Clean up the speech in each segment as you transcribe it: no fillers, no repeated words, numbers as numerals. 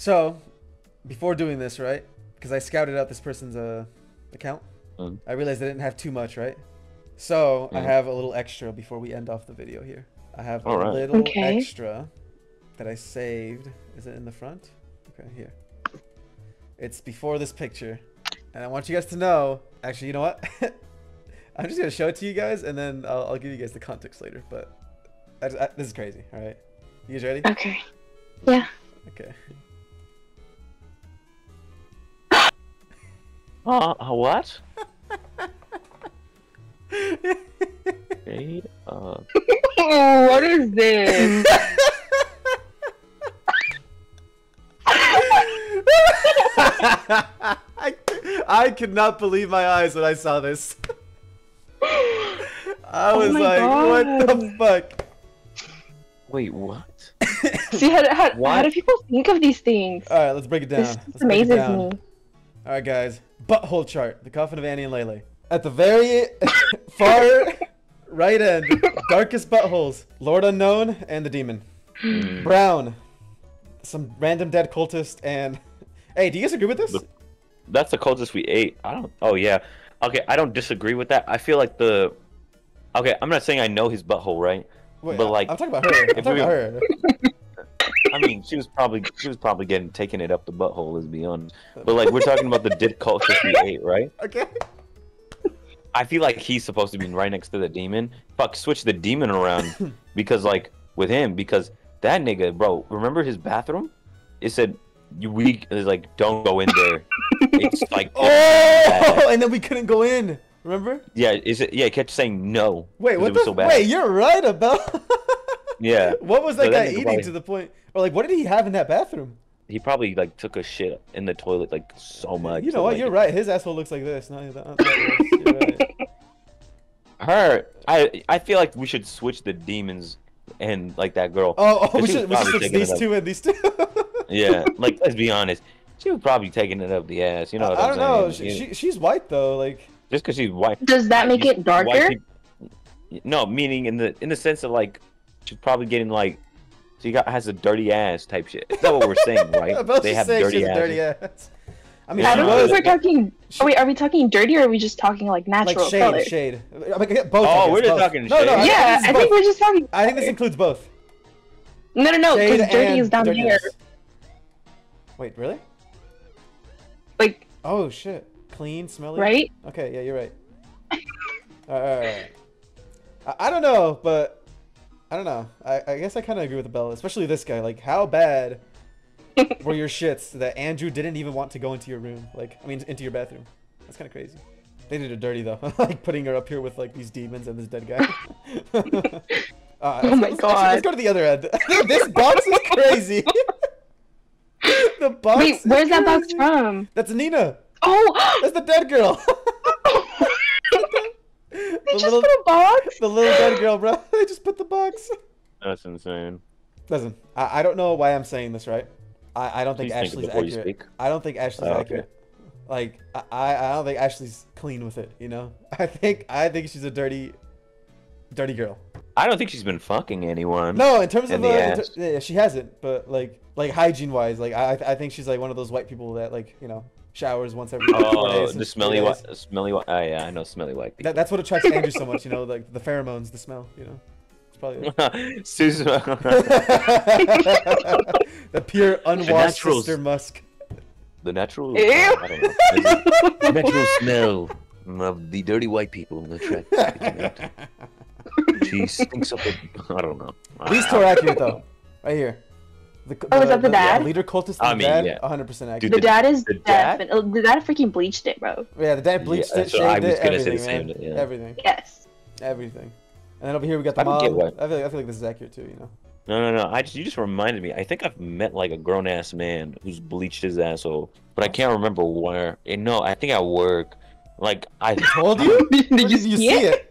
So, before doing this, right? Because I scouted out this person's account. I realized I didn't have too much, right? So I have a little extra before we end off the video here. I have a little extra that I saved. Is it in the front? Okay, here. It's before this picture. And I want you guys to know, actually, you know what? I'm just going to show it to you guys, and then I'll give you guys the context later. But this is crazy, all right? You guys ready? Okay. Yeah. Okay. What? What is this? I could not believe my eyes when I saw this. I was like, God. What the fuck? Wait, what? See, how do people think of these things? Alright, let's break it down. This amazes me. Alright, guys. Butthole chart. The Coffin of Andy and Leyley. At the very far right end, darkest buttholes, Lord Unknown and the Demon. Brown, some random dead cultist, and... Hey, do you guys agree with this? That's the cultist we ate. I don't... Oh, yeah. Okay, I don't disagree with that. I feel like the... Okay, I'm not saying I know his butthole, right? Wait, but like... I'm talking about her. I'm talking about her. I mean, she was probably getting taken it up the butthole, let's be honest. But like, we're talking about the dead cultist we ate, right? Okay. I feel like he's supposed to be right next to the demon. Fuck, switch the demon around because, like, with him, because that nigga, bro, remember his bathroom? It said, it's like, don't go in there. It's like, oh, and then we couldn't go in. Remember? Yeah, it kept saying no. Wait, what the? So wait, you're right about. Yeah. What was that guy eating to the point? Or like, what did he have in that bathroom? He probably like took a shit in the toilet like so much. You know what? Like, you're right. His asshole looks like this. No, not that you're right. I feel like we should switch the demons and like that girl. Oh, we should switch these two and these two. Yeah, like let's be honest, she was probably taking it up the ass. You know what I'm saying? I don't know. She's white though. Like just because she's white. Does that make it darker? No, meaning in the sense of like she's probably getting like. She has a dirty ass type shit. That's what we're saying, right? They have dirty ass. I mean, I don't know if we're talking. Are we talking dirty or are we just talking like natural like shade? I mean, both. Oh, we're just talking shade. No, yeah, I think we're just talking. I think this includes both. No, because dirty is down here. Wait, really? Like. Oh shit! Clean, smelly. Right. Okay. Yeah, you're right. All right. I don't know, but. I don't know. I guess I kind of agree with the Bella, especially this guy. Like, how bad were your shits that Andrew didn't even want to go into your room? Like, I mean, into your bathroom. That's kind of crazy. They did her dirty, though. Like, putting her up here with, like, these demons and this dead guy. Oh, my God. Let's go to the other end. This box is crazy. The box Wait, where's that box from? That's Nina. Oh! That's the dead girl. They just put a box? The little dead girl, bro. They just put the box. That's insane. Listen, I don't know why I'm saying this, right? I don't think Ashley's accurate. I don't think Ashley's accurate. Like, I don't think Ashley's clean with it, you know? I think she's a dirty girl. I don't think she's been fucking anyone. No, in terms of yeah, she hasn't, but like hygiene-wise, like I think she's like one of those white people that like, you know, showers once every 4 days. The smelly white. Oh yeah, I know smelly white people. That's what attracts Andrew so much, you know, like the pheromones, the smell, you know. It's probably like... Susan. The pure unwashed sister musk. The natural. I don't know. The natural smell of the dirty white people in the track. She stinks up. I don't know. These two are accurate though, right here. Is that the dad? Leader cultist. I mean, dad, yeah, 100% accurate. The dad is definitely. The dad freaking bleached it, bro. Yeah, the dad bleached it, shaved it, everything. Yeah. Everything. Yes. Everything. And then over here we got the mom. I feel like this is accurate too, you know. No. You just reminded me. I think I've met like a grown ass man who's bleached his asshole, but I can't remember where. And no, I think at work. Like I told you. Did you see it?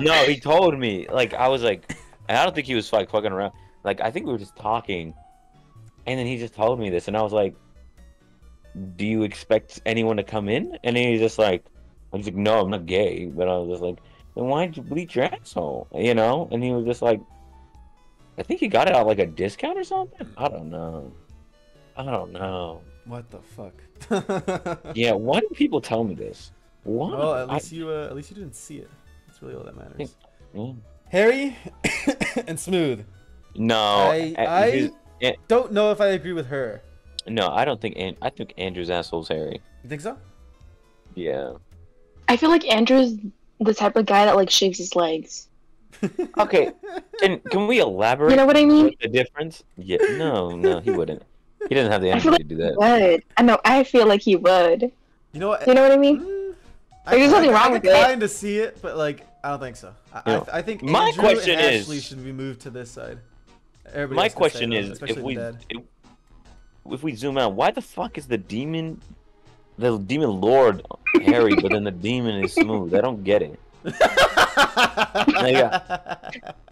No, he told me. Like I was like, I don't think he was like fucking around. Like, I think we were just talking, and then he just told me this, and I was like, do you expect anyone to come in? And then he's just like, I was like, no, I'm not gay. But I was just like, then why did you bleach your asshole? You know? And he was just like, I think he got it at, like, a discount or something? I don't know. I don't know. What the fuck? Yeah, why do people tell me this? Why? Well, at least you didn't see it. That's really all that matters. Yeah. Harry and Smooth. No, I don't know if I agree with her. No, I don't think. I think Andrew's asshole's Harry. You think so? Yeah. I feel like Andrew's the type of guy that like shakes his legs. Okay, and can we elaborate? You know what I mean? The difference? Yeah. No, he wouldn't. He doesn't have the energy to do that. Would. I know. I feel like he would. You know what? You know what I mean? Like, there's nothing wrong with it. I'm trying to see it, but like, I don't think so. I think my Andrew question and Ashley should be moved to this side. Everybody my question is, if we zoom out, why the fuck is the demon lord Harry, but then the demon is Smooth? I don't get it.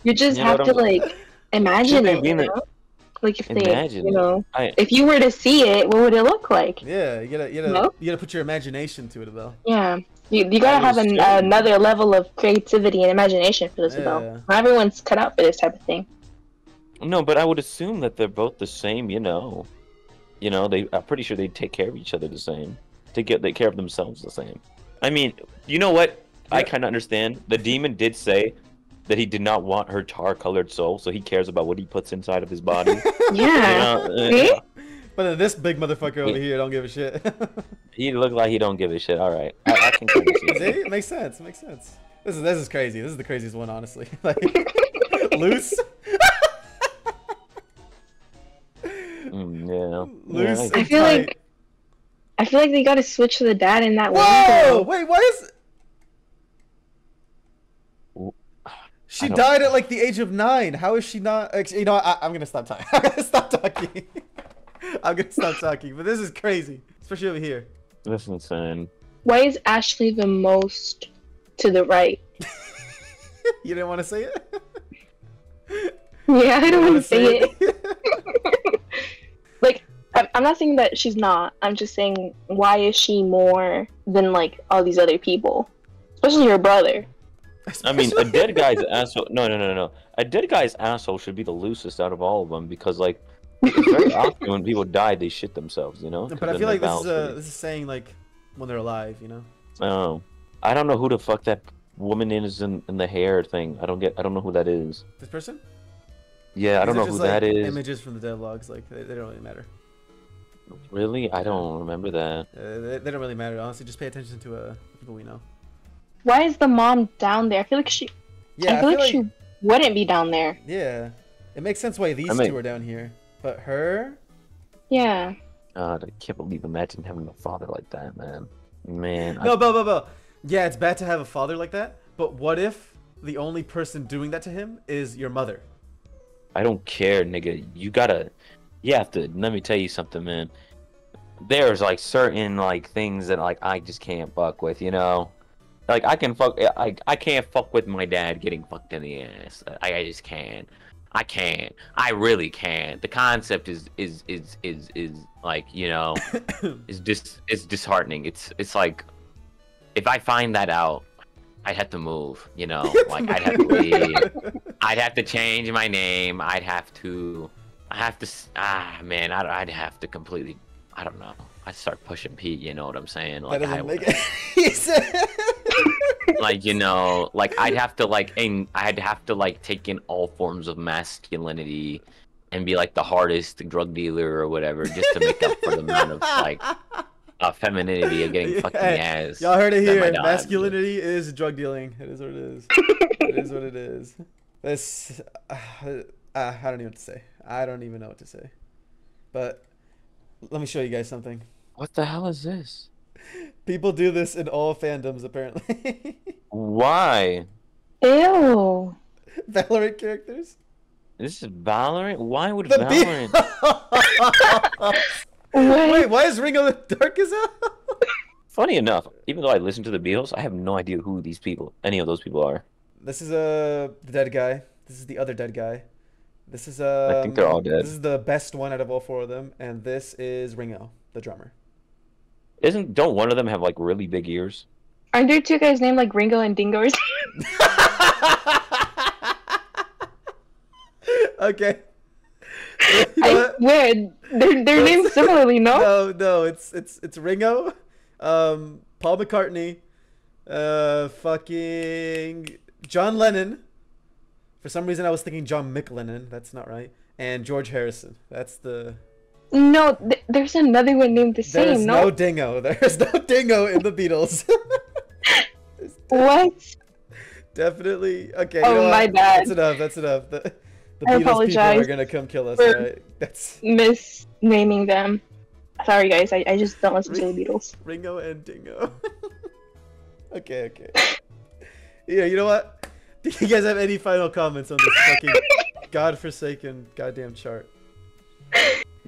You just have to like imagine it. You know? Like if imagine, they, you know, if you were to see it, what would it look like? Yeah, you gotta put your imagination to it, though. Yeah, you gotta have another level of creativity and imagination for this, though. Yeah. Not everyone's cut out for this type of thing. No, but I would assume that they're both the same. You know, I'm pretty sure they take care of each other the same. They care of themselves the same. I mean, you know what? Yeah. I kind of understand. The demon did say that he did not want her tar-colored soul, so he cares about what he puts inside of his body. Yeah. You know? See? But this big motherfucker over here don't give a shit. He look like he don't give a shit. All right. I can kind of see it. See? Makes sense. Makes sense. This is crazy. This is the craziest one, honestly. Like, loose. Yeah. Loose. Yeah, I feel like they gotta switch to the dad in that one. Whoa! Wait, what is? She died at like the age of 9. How is she not? You know, I'm gonna stop talking. I'm gonna stop talking. I'm gonna stop talking. But this is crazy, especially over here. This is insane. Why is Ashley the most to the right? You didn't want to say it. Yeah, I don't want to say it. Like, I'm not saying that she's not. I'm just saying, why is she more than like all these other people, especially your brother? I mean, a dead guy's asshole. No. A dead guy's asshole should be the loosest out of all of them because, like, it's very often when people die, they shit themselves, you know. But I feel like this is saying like when they're alive, you know. Oh, I don't know who the fuck that woman is in the hair thing. I don't know who that is. This person? Yeah, I don't know who that is. Images from the devlogs, like they don't really matter. Really, I don't remember that. They don't really matter, honestly. Just pay attention to people we know. Why is the mom down there? I feel like she. Yeah, I feel like she wouldn't be down there. Yeah, it makes sense why these two are down here, but her. Yeah. God, I can't believe. Imagine having a father like that, man. Man. No. Yeah, it's bad to have a father like that. But what if the only person doing that to him is your mother? I don't care, nigga. You have to. Let me tell you something, man. There's like certain like things that like I just can't fuck with, you know. Like I can't fuck with my dad getting fucked in the ass. I just can't. I can't. I really can't. The concept is like, you know, it's disheartening. It's like, if I find that out, I'd have to move. You know, like I'd have to leave. I'd have to change my name. I have to. Ah, man, I'd have to completely. I don't know. I'd start pushing Pete. You know what I'm saying? Like I would. Like, you know, like I'd have to like take in all forms of masculinity and be like the hardest drug dealer or whatever just to make up for the amount of like femininity of getting fucking ass. Y'all heard it here. Masculinity is drug dealing. It is what it is. It is what it is. This I don't even know what to say. I don't even know what to say. But let me show you guys something. What the hell is this? People do this in all fandoms, apparently. Why? Ew. Valorant characters? This is Valorant? Why would Valorant? Wait, why is Ringo the Dark as hell? Funny enough, even though I listen to the Beatles, I have no idea who these people, any of those people are. This is the dead guy. This is the other dead guy. This is I think they're all dead. This is the best one out of all four of them, and this is Ringo, the drummer. Don't one of them have like really big ears? Aren't there two guys named like Ringo and Dingo or something? Okay. Weird. Their names similarly, no? No, it's Ringo, Paul McCartney, fucking John Lennon. For some reason I was thinking John McLennan. That's not right. And George Harrison. That's the... No, there's another one named the same, no? There's no dingo. There's no dingo in the Beatles. What? Definitely. Okay. Oh, you know my bad. That's enough. That's enough. The Beatles people are gonna come kill us, right? That's misnaming them. Sorry, guys. I just don't listen to the Beatles. Ringo and Dingo. Okay. Okay. Yeah. You know what? Do you guys have any final comments on this fucking godforsaken goddamn chart?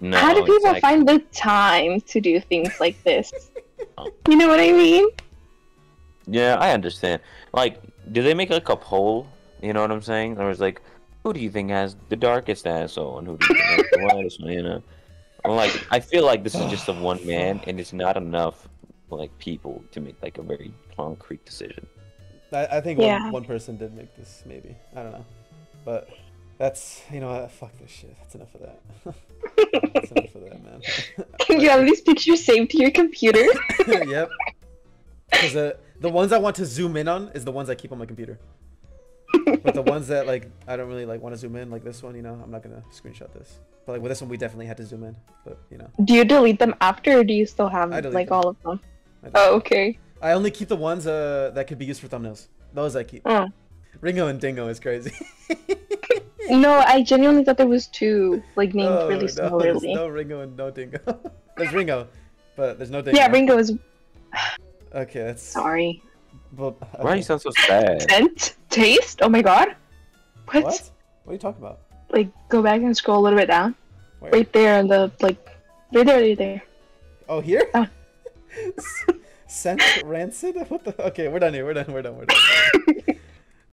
No, how do people find the time to do things like this? You know what I mean? Yeah, I understand. Like, do they make like a poll? You know what I'm saying? Or it's like, who do you think has the darkest asshole and who do you think has the lightest one? You know? Like, I feel like this is just a one man, and it's not enough like people to make like a very concrete decision. I think one person did make this, maybe. I don't know, but. That's, you know what, fuck this shit. That's enough of that. That's enough of that, man. Can you have these pictures saved to your computer? Yep. Because the ones I want to zoom in on is the ones I keep on my computer. But the ones that, like, I don't really, like, want to zoom in, like this one, you know, I'm not going to screenshot this. But, like, with this one, we definitely had to zoom in. But, you know. Do you delete them after, or do you still have, like, all of them? Oh, okay. I only keep the ones that could be used for thumbnails. Those I keep. Oh. Ringo and Dingo is crazy. No, I genuinely thought there was two, like, named really similarly. There's no Ringo and no Dingo. There's Ringo, but there's no Dingo. Yeah, Ringo is... Okay, that's... Sorry. Well, okay. Why do you sound so sad? Scent? Taste? Oh my god. What? What are you talking about? Like, go back and scroll a little bit down. Where? Right there in the, like... Right there. Oh, here? Oh. Scent? Rancid? What the... Okay, we're done here. We're done.